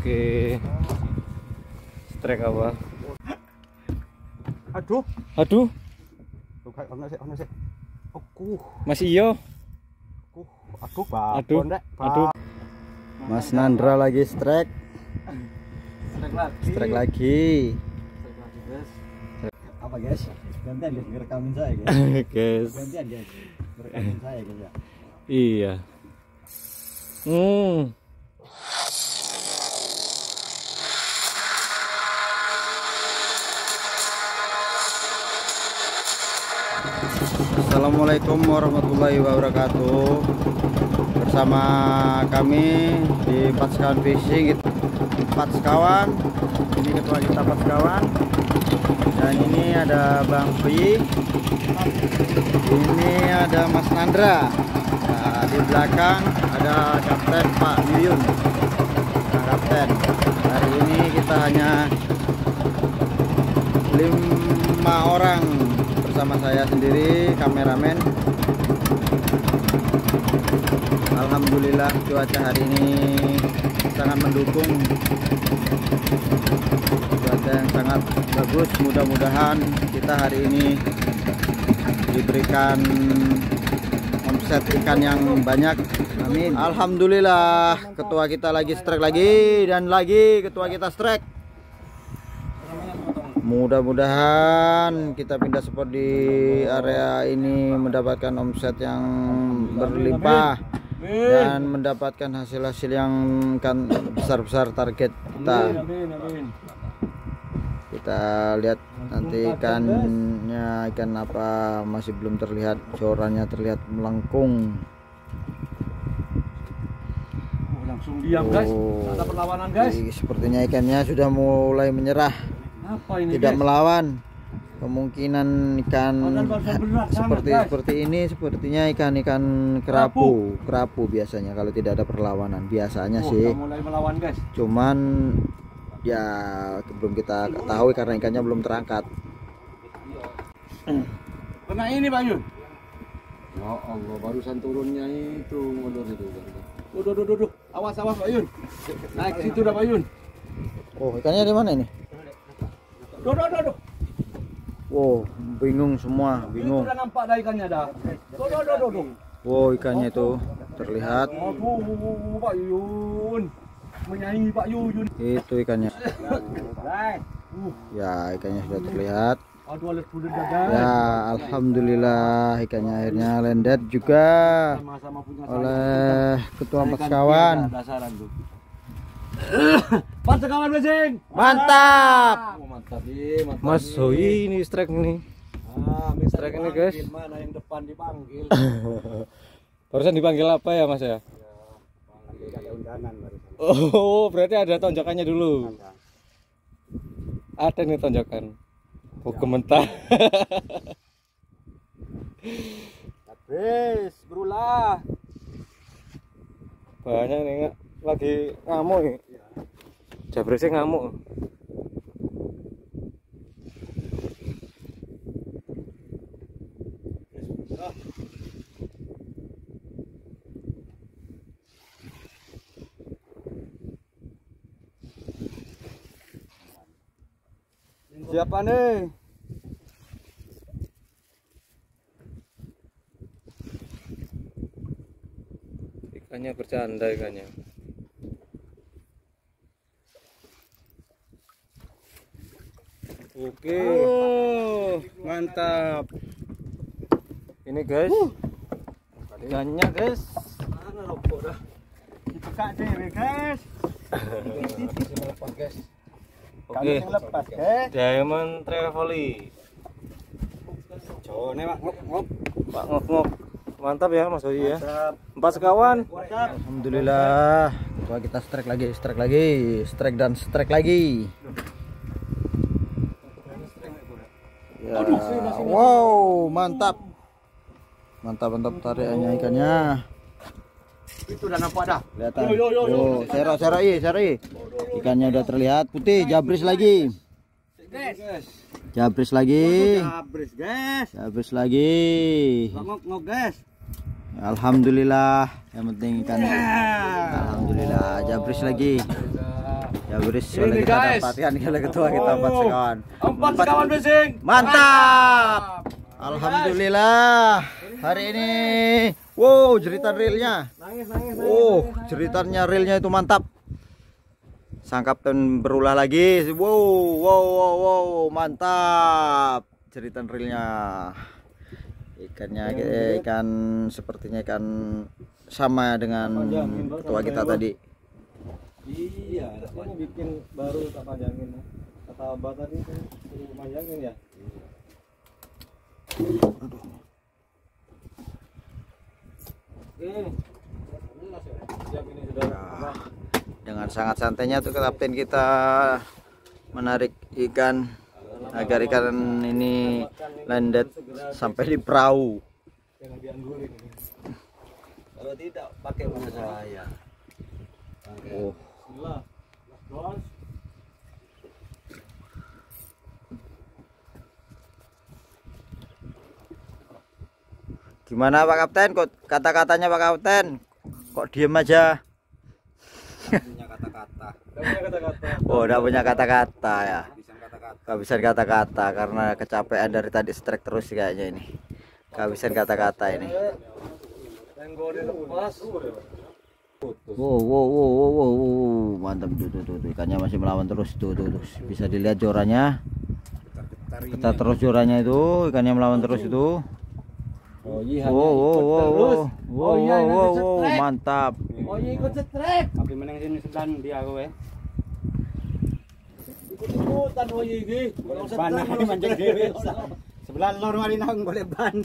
pakai strike apa? Aduh, aduh. Masih iyo. Aduh, aduh. Mas Nandra lagi strike. Strike lagi. Apa guys? Gantian dia ngerekamin saya guys. Gantian dia ngerekamin saya guys ya. Iya. Assalamualaikum warahmatullahi wabarakatuh. Bersama kami di 4 Sekawan Fishing, 4 Sekawan. Ini ketua kita 4 Sekawan. Dan ini ada Bang Pi. Ini ada Mas Nandra. Nah, di belakang ada Kapten Pak Yuyun. Nah, Kapten. Hari ini kita hanya 5 orang bersama saya sendiri, kameramen. Alhamdulillah cuaca hari ini sangat mendukung. Cuaca yang sangat bagus. Mudah-mudahan kita hari ini diberikan omset ikan yang banyak. Amin. Alhamdulillah ketua kita lagi strike lagi, dan lagi ketua kita strike. Mudah-mudahan kita pindah spot di area ini mendapatkan omset yang berlimpah dan mendapatkan hasil-hasil yang kan besar-besar target kita. Kita lihat nanti ikannya, ikan apa masih belum terlihat, corannya terlihat melengkung. Langsung diam guys, ada perlawanan guys. Sepertinya ikannya sudah mulai menyerah. Apa ini, tidak guys? Melawan. Kemungkinan ikan seperti ini sepertinya ikan-ikan kerapu biasanya kalau tidak ada perlawanan. Biasanya sih mulai melawan guys. Cuman ya belum kita ketahui karena ikannya belum terangkat. Kena ini Pak Yun. Ya Allah, barusan turunnya itu mundur itu. Duh. Awas Pak Yun. Naik situ dah Pak Yun. Oh, ikannya di mana ini? Duh. Wow, bingung semua, bingung. Sudah nampak dah ikannya dah. Duh. Wow, ikannya itu terlihat. Aduh, Pak Yun. Menyanyi Pak Yun. Itu ikannya. Ya, ikannya sudah terlihat. Ya, alhamdulillah ikannya akhirnya landed juga oleh ketua 4 Sekawan. Sekawan Fishing. Mantap. Mantap. Mas Hoi ini strike nih. Ah, strike ini guys. Mana yang depan dipanggil? Barusan dipanggil apa ya Mas ya? Ya undangan barusan. Oh, berarti ada tonjakannya dulu. Ada nih tonjakan. Oh, gementar. Habis, berulah. Banyak nih enggak? Lagi ngamuk nih. Jabresnya ngamuk. Siapa nih? Ikannya bercanda ikannya. Oke, mantap. Ini guys, ikannya guys. Mana rokok dah? Dibuka deh guys. Lepas guys. Oke. Lepas guys. Diamond Trevally. Jone Pak ngop. Pak ngop. Mantap ya Mas Hoi ya. 4 Sekawan. Mantap. Alhamdulillah. Coba kita strike lagi. Ya. Wow, mantap tarikannya ikannya. Itu udah nampak dah. Kelihatan. Yo. Serai. Ikannya udah terlihat putih, jabris lagi. Ngok guys. Alhamdulillah, yang penting ikannya. Alhamdulillah, jabris lagi. Ya Rius, ini guys latihan ketua kita 4 sekawan. 4 sekawan fishing. Mantap. Alhamdulillah. Hari ini wow, jeritan reelnya. Wow, jeritannya reelnya itu mantap. Sang kapten berulah lagi. Wow, mantap. Jeritan reelnya. Ikannya ikan sepertinya ikan sama dengan ketua kita tadi. Iya, rasanya bikin baru tak panjangin. Kata Abah tadi suruh panjangin ya. Aduh. Ini sudah. Nah, dengan sangat santainya tuh kapten kita menarik ikan agar ikan ini landed sampai di perahu. Kalau tidak pakai saya. Oh. Gimana Pak Kapten? Kok kata-katanya Pak Kapten? Kok diem aja? Oh, udah punya kata-kata ya. Kehabisan kata-kata karena kecapean dari tadi strike terus kayaknya ini. Kehabisan kata-kata ini. Wow, mantap tuh ikannya masih melawan terus tuh. Bisa dilihat joranya. Ketar terus joranya itu, ikannya melawan terus itu. Wow, mantap. Oh iya ikut strike. Tapi menang sini setan dia kowe. Ikutan oh iya iki. Panah mancing dhewe. Sebelah lor mari nang golek ban.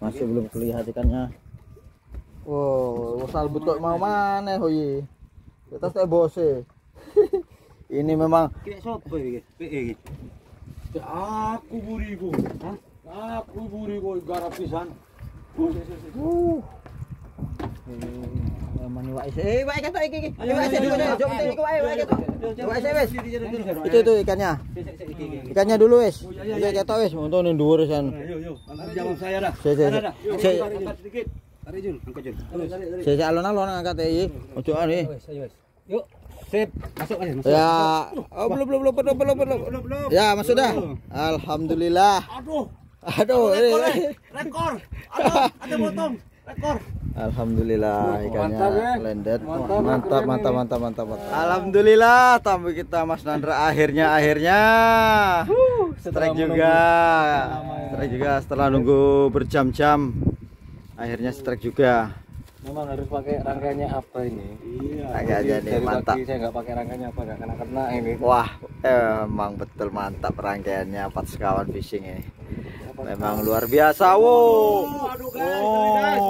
Masih belum kelihatan ikannya. Wow, wasal betul mau maneh hoye. Kita teh bose. Ini memang kira sopo iki? PE iki. Aku buriku. Hah? Aku buriku garap pisan. Itu ikannya. Ikannya dulu wis. Ketok wis, nonton dhuwur san. Jawab saya dah. Angkat sedikit. Tarik Jun, angkat Jun. Saya alon-alon angkat iki. Ojo ani. Yuk. Sip, masuk aja. Ya, oh belum. Ya, masuk dah. Alhamdulillah. Aduh, rekor. Ada potong, rekor. Alhamdulillah ikannya landed. Mantap. Alhamdulillah tamu kita Mas Nandra akhirnya. Strike juga setelah nunggu berjam-jam. Akhirnya strike juga. Memang harus pakai rangkanya apa ini? Iya. Rangkanya nih mantap. Saya nggak pakai rangkanya apa nggak kena ini. Wah, emang betul mantap rangkaiannya 4 sekawan fishing ini. Memang luar biasa. Wow. Aduh guys,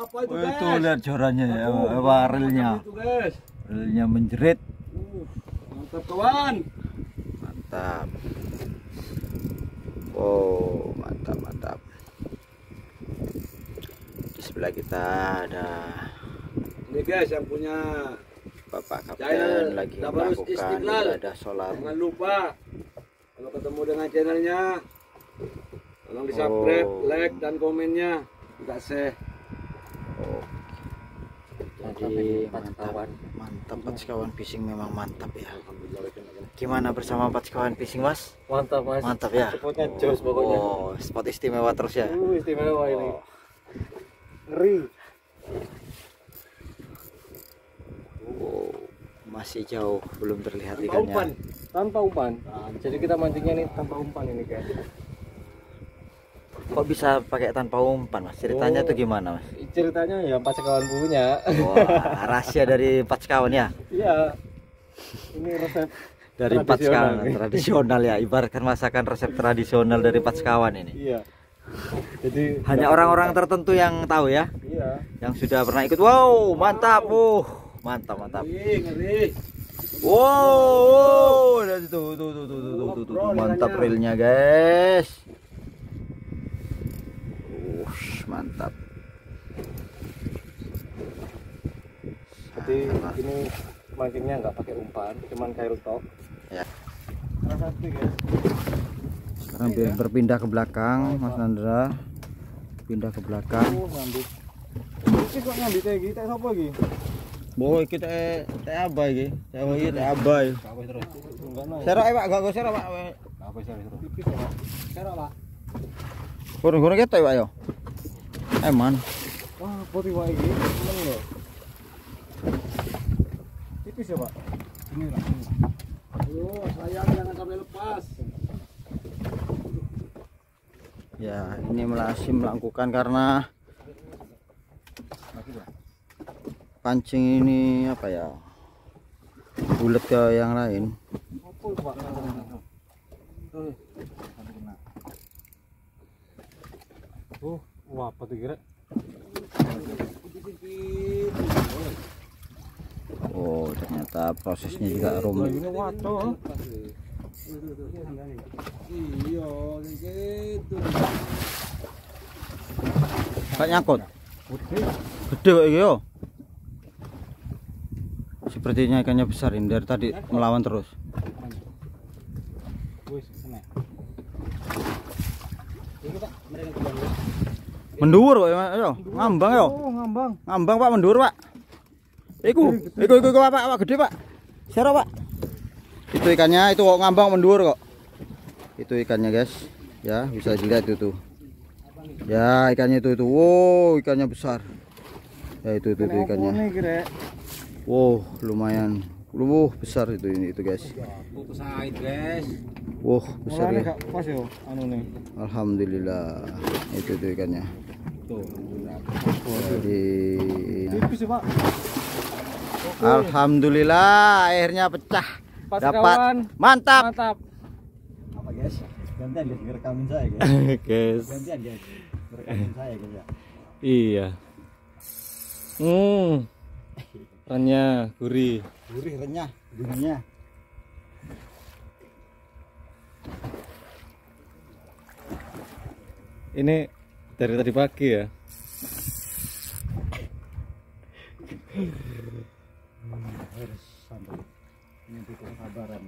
apa itu guys? Itu lihat joranya ya, reelnya. Reelnya menjerit. Mantap kawan. Mantap. Wow, mantap. Sebelah kita ada ini guys yang punya Bapak Kapten lagi Dafa Rius Istiqlal. Ada solar. Jangan lupa kalau ketemu dengan channelnya tolong di subscribe, like dan komennya. Enggak seh. Jadi mantap 4 sekawan fishing memang mantap ya. Gimana bersama 4 sekawan fishing Mas? Mantap Mas. Mantap ya. Spotnya jos pokoknya. Oh, spot istimewa terus ya. Istimewa ini. Ngeri. Wow, masih jauh belum terlihat tanpa ikannya. Tanpa umpan. Nah, jadi kita mancingnya nih tanpa umpan ini guys. Kok bisa pakai tanpa umpan Mas? Ceritanya tuh gimana Mas? Ceritanya ya 4 sekawan punya. Wah, rahasia dari 4 sekawan ya? Iya. Ini resep dari 4 sekawan tradisional ya. Ibaratkan masakan resep tradisional dari 4 sekawan ini. Iya. Jadi hanya orang-orang tertentu yang tahu ya. Iya. Yang sudah pernah ikut. Wow, mantap. Mantap. Ngeri. Wow, dari tuh. Mantap reelnya, guys. Mantap. Jadi ini mancingnya nggak pakai umpan, cuman kail tok. Ya. Ambil berpindah ke belakang, Mas Nandra. Pindah ke belakang. Ngambil. Iki kok ngambil teh iki, teh sapa iki? Boy kita abai iki. Sewu iki abai. Serok Pak, gak kok serok Pak. Apa serok? Tipis ya, Pak. Serok Pak. Kurang-kurang ketok Pak ya. Eman. Wah, putih wae iki. Tipis ya, Pak. Ini lah. Oh, sayang jangan sampai lepas. Ya, ini masih melakukan karena pancing ini apa ya, bulat ke yang lain. Wah, apa tuh kira? Oh, ternyata prosesnya juga rumit. Kayak nyangkut. Gede kok iki yo. Sepertinya ikannya besar ini, dari tadi melawan terus. Mendur kok yo, ngambang yo. Ngambang. Ngambang Pak, mendur Pak. Iku Pak, awak gede Pak. Serok Pak. Itu ikannya itu kok ngambang mendur kok. Itu ikannya guys. Ya, bisa dilihat itu tuh. Ya, ikannya itu. Wow, ikannya besar. Ya itu ikannya. Wow, lumayan. Wow, besar itu ini itu guys. Wow, besar ya. Alhamdulillah. Itu ikannya. Jadi, alhamdulillah akhirnya pecah. Dapat. Mantap. Mantap. Apa guys? Gantian guys, rekamin saya guys. Gantian guys, rekamin saya guys ya. Iya. Renyah, gurih. Gurih, renyah, gurihnya. Ini dari tadi pagi ya. Harus sampai. Ini butuh kesabaran.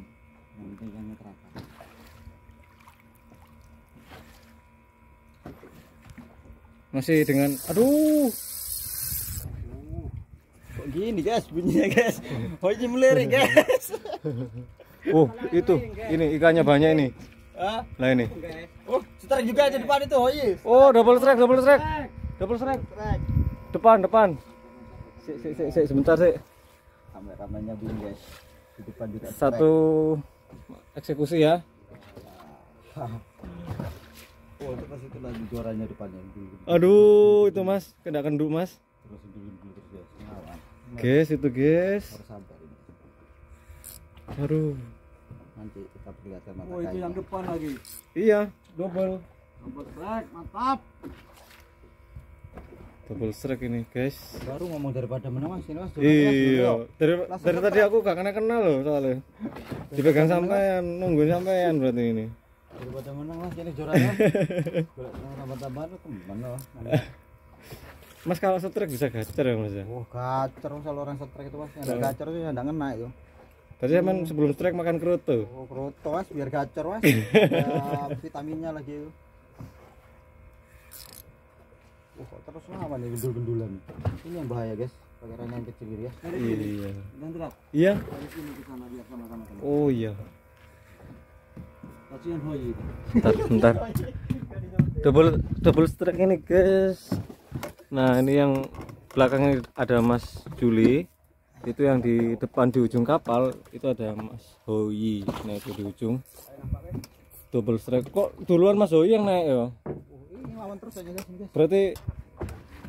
Yang penting ikannya terasa. Masih dengan aduh. Gini guys bunyinya guys, hoji melirik guys. Oh itu, ini ikannya banyak ini. Nah ini. Oh strike juga di depan itu hoji. Oh double strike. Depan. Sik sebentar sik. Kameramennya belum guys. Di depan juga. Satu eksekusi ya. Oh terus itu lagi juaranya depannya. Aduh itu mas, kena kenduk mas. Guys itu guys. Aduh. Nanti kita perlihatkan mata. Oh itu yang depan lagi. Iya, double strike, mantap. Double strike ini, guys. Baru ngomong daripada mana Mas? Ini Mas. Iya. Dari tadi aku gak kena loh soalnya. Dipegang sampean, nunggu sampean berarti ini. Daripada mana Mas? Ini jorannya. Tambah-tambahan tuh kemana Mas kalau setrek bisa gacor ya Mas ya? Oh gacor misal orang setrek itu Mas, ada gacor itu enggak ngena itu. Tadi emang sebelum setrek makan kroto. Oh kroto Mas biar gacor Mas. Ada vitaminnya lagi itu. Oh kok terus ngapain ya gendul-gendulan. Ini yang bahaya guys, pakai ranah yang kecil ya. Iya. Dan terus. Iya. Oh iya. Kasihan hoyi. Bentar. Double strike ini guys. Nah ini yang belakangnya ada Mas Juli, itu yang di depan di ujung kapal itu ada Mas Hoyi. Nah itu di ujung double strike. Kok duluan Mas Hoyi yang naik ya? Ini lawan terus aja guys. Berarti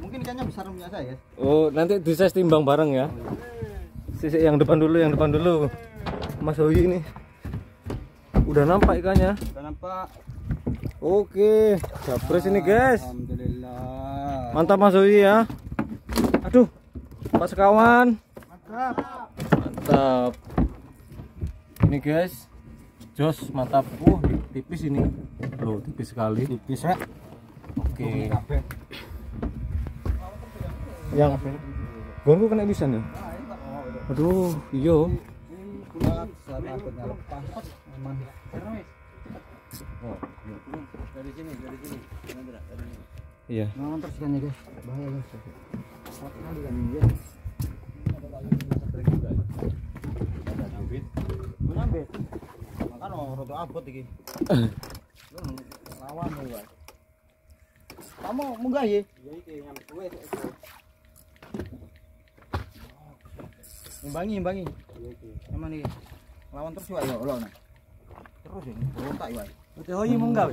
mungkin ikannya besar punya saya. Oh nanti bisa timbang bareng ya. Sisi yang depan dulu. Mas Hoyi ini udah nampak ikannya. Udah nampak. Oke, capres ini guys. Alhamdulillah. Mantap Mas Hoyi ya. Aduh, Pak Sekawan. Mantap. Ini guys, jos mantap. Tipis ini. Loh, tipis sekali. Tipis ya. Oke. Yang gonku kena bisa nih. Aduh, iyo. Oh, dari sini. Iya. Nonton terus ikannya guys. Bahaya guys. Satu kali kan ini guys. Kamu munggah ya? Imbangi. Emang nih lawan terus ya, terus ya, berontak ya. Betul munggah.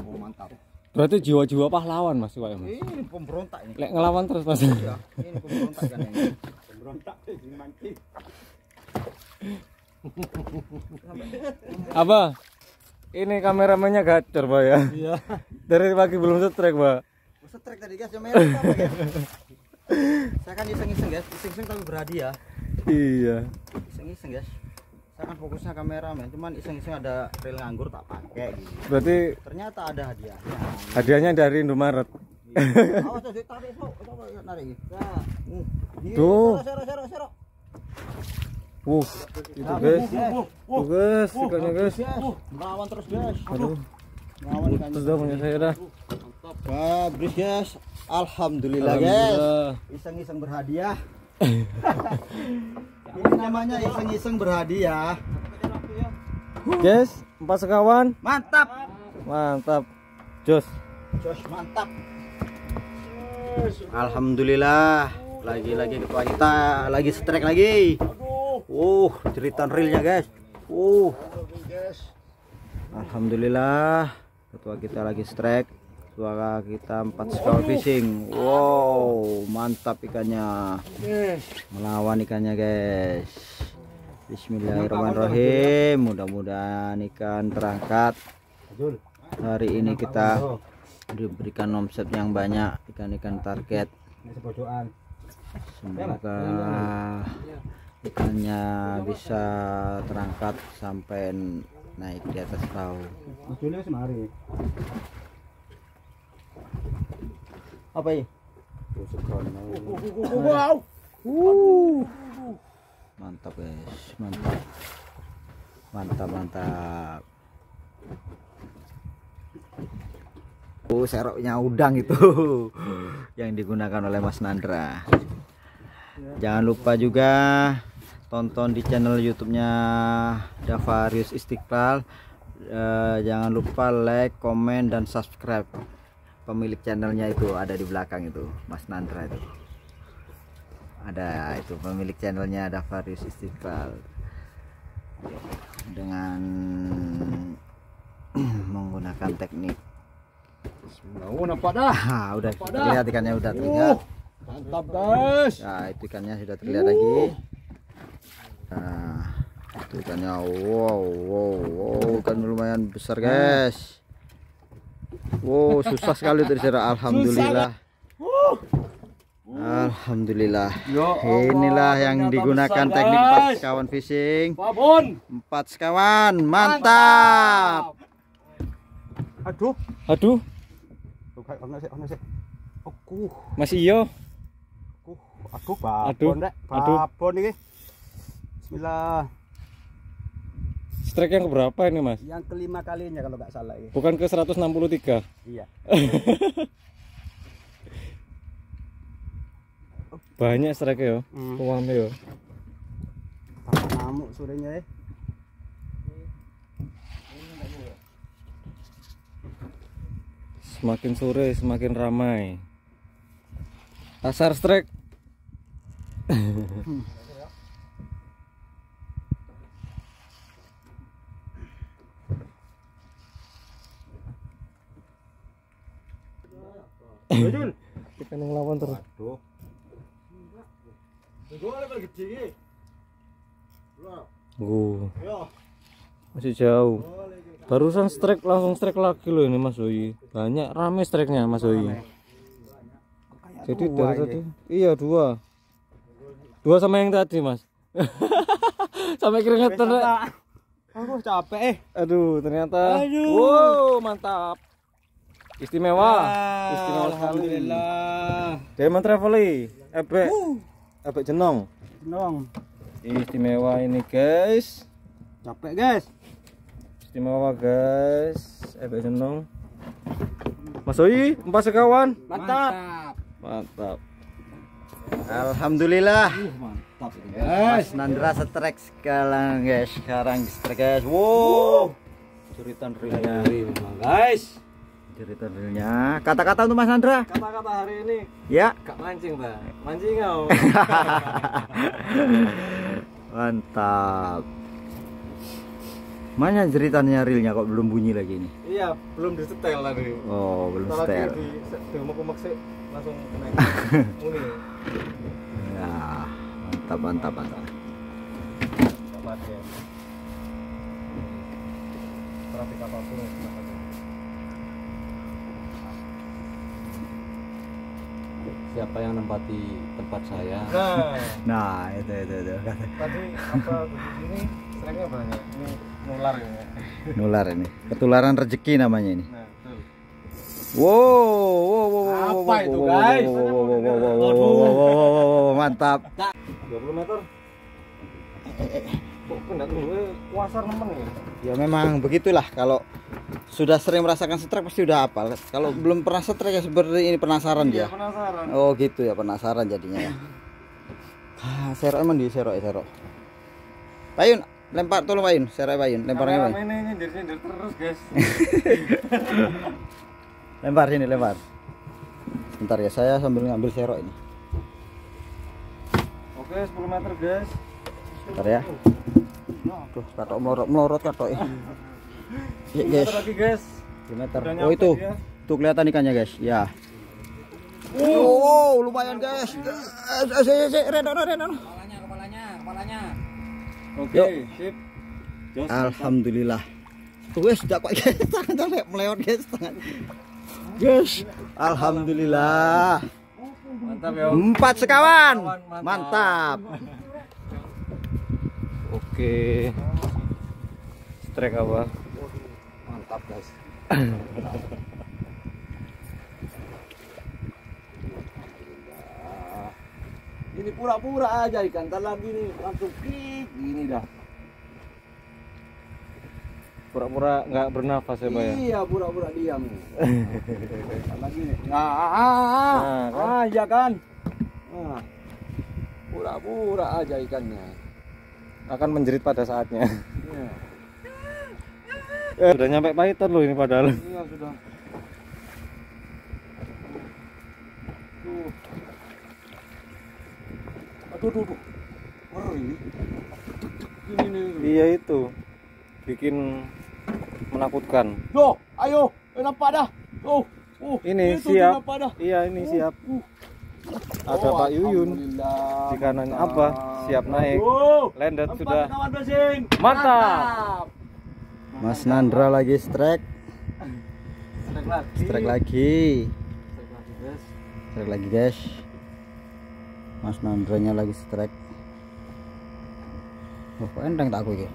Oh, mantap. Berarti jiwa-jiwa pahlawan Mas Iwa ya, Mas. Ini pemberontak ini. Lek ngelawan terus Mas. Iya, ini pemberontak kan ini. Pemberontak ini mancing. Apa? Ini kameramennya gacor, Pak ya. Iya. Dari pagi belum setrek, Pak. Setrek tadi, guys, jam merah apa, guys? Saya kan iseng-iseng, guys. Iseng-iseng tapi beradi ya. Iya. Iseng-iseng, guys. Saya kan fokusnya kameramen, cuman iseng-iseng ada reel nganggur tak pakai gitu. Berarti ternyata ada hadiahnya. Hadiahnya dari Indomaret. Awas, ditarik, Pak. Coba narik. Nah. Tuh. Serok. Itu guys. Guys, ikannya guys. Melawan terus guys. Aduh. Melawan ikannya. Sudah punya saya dah. Mantap. Bagus guys. Alhamdulillah guys. Iseng-iseng berhadiah. Ini namanya iseng-iseng berhadiah. Guys, 4 sekawan. Mantap. Jos mantap. Alhamdulillah. Lagi ketua kita lagi strike lagi. Cerita reelnya guys. Alhamdulillah ketua kita lagi strike. Ketua kita 4 Sekawan Fishing. Mantap ikannya. Melawan ikannya guys. Bismillahirrahmanirrahim. Mudah-mudahan ikan terangkat. Hari ini kita diberikan omset yang banyak, ikan-ikan target. Semoga ikannya bisa terangkat sampai naik di atas perahu. Apa ini? Mantap guys, mantap. Seroknya udang itu yang digunakan oleh Mas Nandra. Jangan lupa juga tonton di channel YouTube-nya Dafa Rius Istiqlal. Jangan lupa like, komen, dan subscribe. Pemilik channelnya itu ada di belakang itu, Mas Nandra itu. Ada itu pemilik channelnya Dafa Rius Istiqlal. Dengan menggunakan teknik. Udah terlihat ikannya, udah terlihat. Mantap guys. Nah, itu ikannya sudah terlihat lagi. Nah, itu ikannya. Wow, ikan lumayan besar guys. Susah sekali terjerat. Alhamdulillah. Inilah yang digunakan teknik 4 sekawan fishing. 4 sekawan, mantap. Aduh. Masih iyo. Babon ini. Bismillah. Strike yang keberapa ini Mas? Yang kelima kalinya kalau nggak salah ini. Bukan ke 163? Iya. Banyak strike ya. Uangnya ya. Ngamuk sorenya ya. Semakin sore semakin ramai pasar strike. Kita ngelawan terus. Masih jauh. Barusan strike langsung strike lagi loh ini Mas Doi. Banyak rame strike-nya Mas Doi. Jadi dari tadi iya dua sama yang tadi Mas. Sampai keringetan. Aku capek Aduh ternyata. Mantap. Istimewa sekali. Alhamdulillah. Diamond Trevally. Ebek jenong. Istimewa ini guys. Capek guys. Istimewa guys, ebek jenong. Mas Oi, 4 sekawan. Mantap. Alhamdulillah. Mantap guys. Nandra strike sekarang guys. Wow. Jeritan reelnya guys. Jeritan reelnya. Kata-kata untuk Mas Nandra. Kata-kata hari ini. Ya. Gak mancing, Bang. Mancing kau. Mantap. Mana jeritannya reelnya kok belum bunyi lagi ini? Iya, belum disetel tadi. Oh, belum setel. Langsung naik. Ya, mantap. Dapat ya. Berarti apapun yang dapat. Siapa yang nempati tempat saya? Nah, itu. Tadi apa di sini strike-nya banyak. Ini nular ini. Nular ini. Ketularan rezeki namanya ini. Nah. Wow, apa itu guys? Mantap. 20 meter. Kuasar nemen ya. Ya memang begitulah, kalau sudah sering merasakan setrek pasti udah hafal. Kalau belum pernah setrek ya seperti ini, penasaran dia. Oh gitu ya, penasaran jadinya ya. Serok emang di serok. Payun, lempar tolong Payun, serok Payun, lemparnya Payun. Ini nyindir terus guys. Lempar sini, lempar. Bentar ya, saya sambil ngambil serok ini. Oke, 10 meter guys. Bentar ya. Tuh, katok melorot katok ya. Iya guys. Lagi guys. 10 meter. Oh itu, ya. Tuh kelihatan ikannya guys. Ya. Wow, lumayan guys. Redono. Kepalanya. Oke, sip. Alhamdulillah. Tuh guys, sudah kuat guys. Tangan melewat guys. Yes, alhamdulillah. Mantap ya. 4 sekawan. Mantap. Oke. Strike apa? Mantap guys. Ini pura-pura aja ikan telan gini, langsung gini dah. Pura-pura nggak bernafas ya, Pak ya? Iya, pura-pura diam. Lagi nih. Nah, ya kan? Pura-pura aja ikannya. Akan menjerit pada saatnya. Iya. Sudah nyampe Python loh ini padahal. Iya, sudah. Aduh. Ini. Iya itu. Bikin menakutkan. Loh, ayo, nampak dah. Tuh. Ini siap. Iya, ini siap. Ada Pak Yuyun. Di kanan apa? Siap naik. Landed sudah. Mantap. Mas Nandra lagi strike. Strike lagi, guys. Mas Nandranya lagi strike. Oh, endang tak aku iki.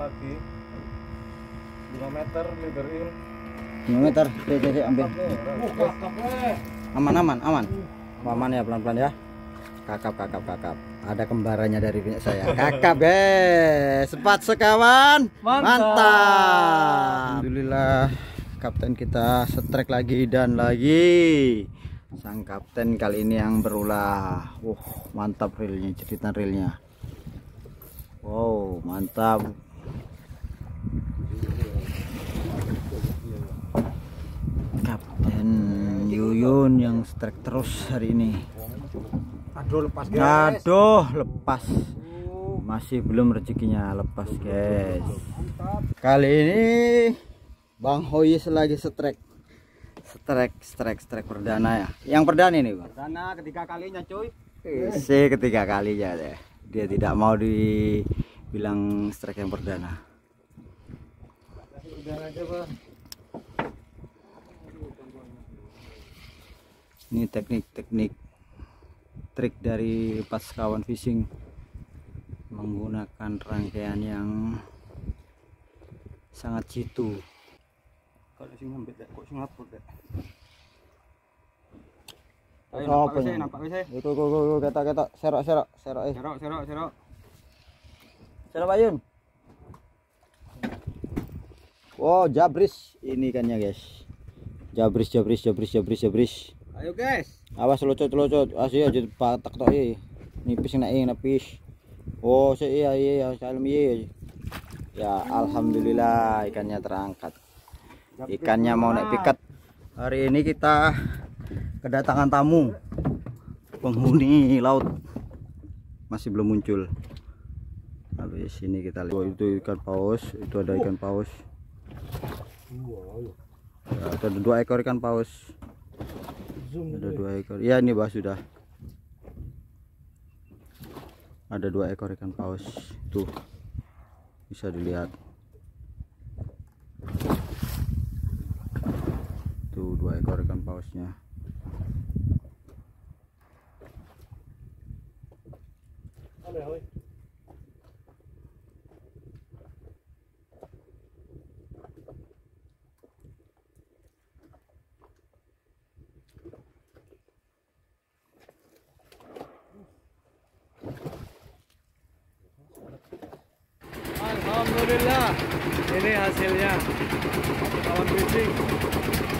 Lagi 5 meter leader in 5 meter jadi ambil aman ya, pelan-pelan ya. Kakap ada kembarannya dari minyak saya. Kakap guys, 4 sekawan mantap. Alhamdulillah kapten kita setrek lagi dan lagi. Sang kapten kali ini yang berulah. Mantap reelnya, jeritan reelnya. Wow, mantap. Kapten Yuyun yang strike terus hari ini. Aduh, lepas guys. Masih belum rezekinya lepas guys. Kali ini Bang Hoyis lagi strike perdana ya. Yang perdana ini Bang. Perdana ketiga kalinya cuy. Ketiga kalinya deh. Dia tidak mau dibilang strike yang perdana. Ini teknik trik dari 4 Sekawan Fishing, menggunakan rangkaian yang sangat jitu. Serok Ayun. Wow, jabris ini ikannya guys. Jabris. Ayo guys. Awas locot. Asih aja patak tok iki. Nipis nepis. Oh, iya salam iya. Ya, alhamdulillah ikannya terangkat. Ikannya mau naik piket. Hari ini kita kedatangan tamu. Penghuni laut masih belum muncul. Habis ini kita lihat. Oh, itu ikan paus, itu ada ikan paus. Ya, ada 2 ekor ikan paus. Ada 2 ekor. Ya, ini bah sudah. Ada 2 ekor ikan paus. Tuh. Bisa dilihat. Tuh 2 ekor ikan pausnya. Alhamdulillah, ini hasilnya. Kawan fishing.